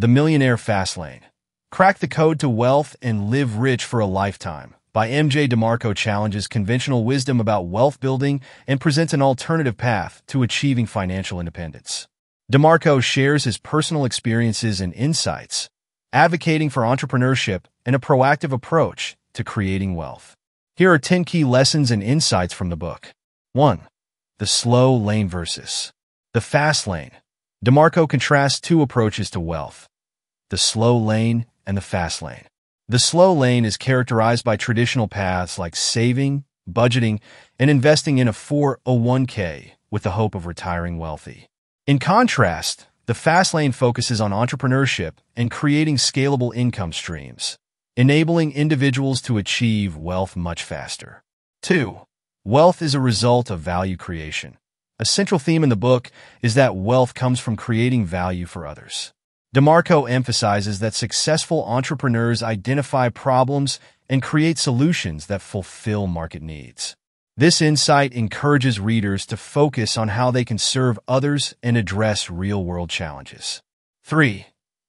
The Millionaire Fastlane. Crack the code to wealth and live rich for a lifetime. By MJ DeMarco challenges conventional wisdom about wealth building and presents an alternative path to achieving financial independence. DeMarco shares his personal experiences and insights, advocating for entrepreneurship and a proactive approach to creating wealth. Here are 10 key lessons and insights from the book. 1. The slow lane versus the fast lane. DeMarco contrasts two approaches to wealth: the slow lane and the fast lane. The slow lane is characterized by traditional paths like saving, budgeting, and investing in a 401k with the hope of retiring wealthy. In contrast, the fast lane focuses on entrepreneurship and creating scalable income streams, enabling individuals to achieve wealth much faster. 2. Wealth is a result of value creation. A central theme in the book is that wealth comes from creating value for others. DeMarco emphasizes that successful entrepreneurs identify problems and create solutions that fulfill market needs. This insight encourages readers to focus on how they can serve others and address real-world challenges. 3.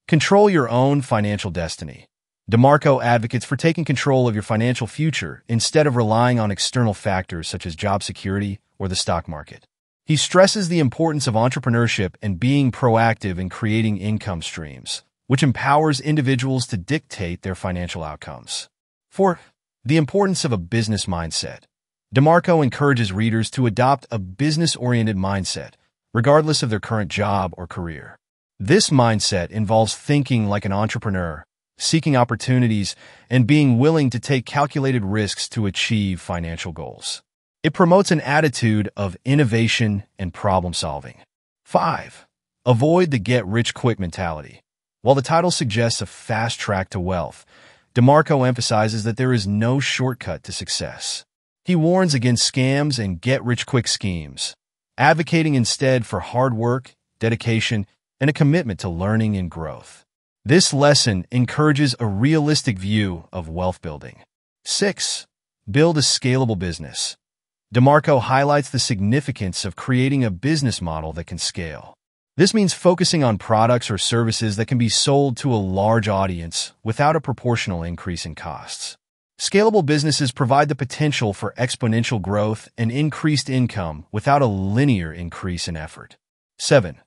Control your own financial destiny. DeMarco advocates for taking control of your financial future instead of relying on external factors such as job security or the stock market. He stresses the importance of entrepreneurship and being proactive in creating income streams, which empowers individuals to dictate their financial outcomes. 4. The importance of a business mindset. DeMarco encourages readers to adopt a business-oriented mindset, regardless of their current job or career. This mindset involves thinking like an entrepreneur, seeking opportunities, and being willing to take calculated risks to achieve financial goals. It promotes an attitude of innovation and problem-solving. 5. Avoid the get-rich-quick mentality. While the title suggests a fast track to wealth, DeMarco emphasizes that there is no shortcut to success. He warns against scams and get-rich-quick schemes, advocating instead for hard work, dedication, and a commitment to learning and growth. This lesson encourages a realistic view of wealth building. 6. Build a scalable business. DeMarco highlights the significance of creating a business model that can scale. This means focusing on products or services that can be sold to a large audience without a proportional increase in costs. Scalable businesses provide the potential for exponential growth and increased income without a linear increase in effort. 7.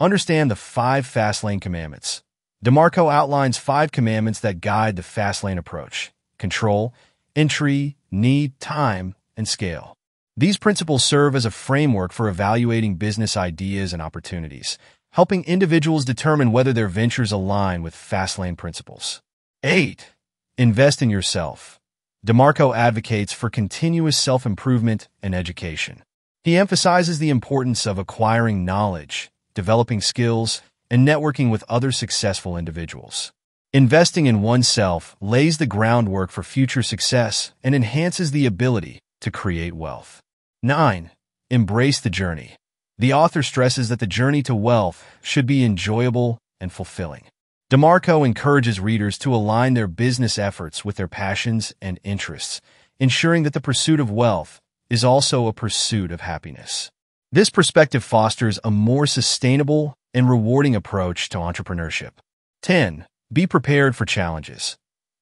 Understand the 5 fast lane commandments. DeMarco outlines 5 commandments that guide the fast lane approach: control, entry, need, time, and scale. These principles serve as a framework for evaluating business ideas and opportunities, helping individuals determine whether their ventures align with Fastlane principles. 8. Invest in yourself. DeMarco advocates for continuous self-improvement and education. He emphasizes the importance of acquiring knowledge, developing skills, and networking with other successful individuals. Investing in oneself lays the groundwork for future success and enhances the ability to create wealth. 9. Embrace the journey. The author stresses that the journey to wealth should be enjoyable and fulfilling. DeMarco encourages readers to align their business efforts with their passions and interests, ensuring that the pursuit of wealth is also a pursuit of happiness. This perspective fosters a more sustainable and rewarding approach to entrepreneurship. 10. Be prepared for challenges.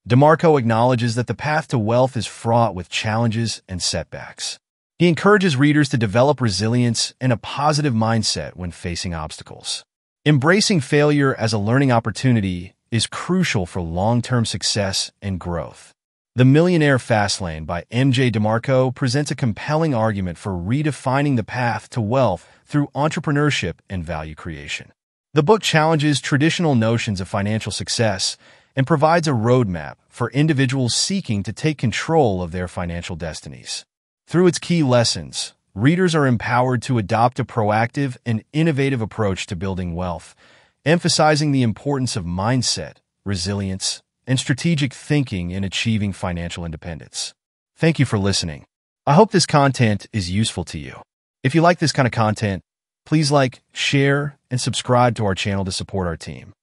DeMarco acknowledges that the path to wealth is fraught with challenges and setbacks. He encourages readers to develop resilience and a positive mindset when facing obstacles. Embracing failure as a learning opportunity is crucial for long-term success and growth. The Millionaire Fastlane by MJ DeMarco presents a compelling argument for redefining the path to wealth through entrepreneurship and value creation. The book challenges traditional notions of financial success and provides a roadmap for individuals seeking to take control of their financial destinies. Through its key lessons, readers are empowered to adopt a proactive and innovative approach to building wealth, emphasizing the importance of mindset, resilience, and strategic thinking in achieving financial independence. Thank you for listening. I hope this content is useful to you. If you like this kind of content, please like, share, and subscribe to our channel to support our team.